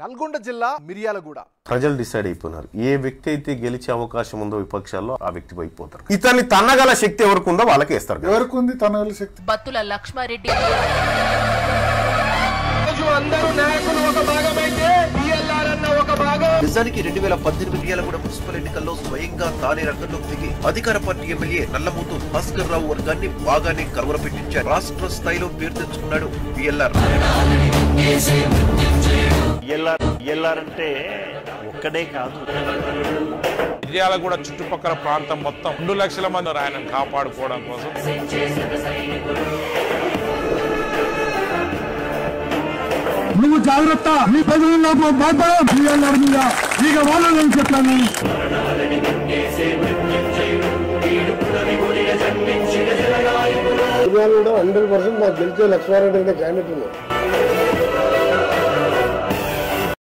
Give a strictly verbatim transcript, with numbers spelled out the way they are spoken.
నల్గొండ జిల్లా మిర్యాలగూడ ప్రజలు డిసైడ్ అయిపోనారు ఏ వ్యక్తి అయితే గెలిచే అవకాశం ఉందో విపక్షాల్లో ఆ వ్యక్తి వైపోతారు ఇతన్ని తన్నగల శక్తి ఎవరికి ఉందో వాళ్ళకి ఇస్తారు ఎవరికి ఉంది తన్నగల శక్తి బత్తుల లక్ష్మారెడ్డి రోజు అందరూ నాయకులు ఒక భాగం అయితే బిఎల్ఆర్ అన్న ఒక భాగం నిజానికి రెండు వేల పద్దెనిమిది మిర్యాలగూడ మున్సిపల్ ఎన్నికల్లో స్వయంగా తానే రంగంలోకి దిగి అధికార పార్టీ ఎమ్మెల్యే నల్లమూతు భాస్కర్ రావు వర్గాన్ని బాగానే కలవరపెట్టించారు రాష్ట్ర స్థాయిలో పేరు తెచ్చుకున్నాడు బిఎల్ఆర్ మిర్యాలగూడ చుట్టుపక్కల ప్రాంతం మొత్తం రెండు లక్షల మంది ఆయనను కాపాడుకోవడం కోసం నువ్వు జాగ్రత్త మీ ప్రజలు చెప్పాను హండ్రెడ్ పర్సెంట్ మాకు గెలిచే లక్ష్మారెడ్డి క్యాండిడేట్ ఉన్నారు